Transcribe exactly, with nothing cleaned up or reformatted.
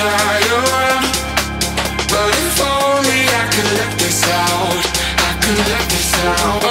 child. But if only I could let this out, I could let this out.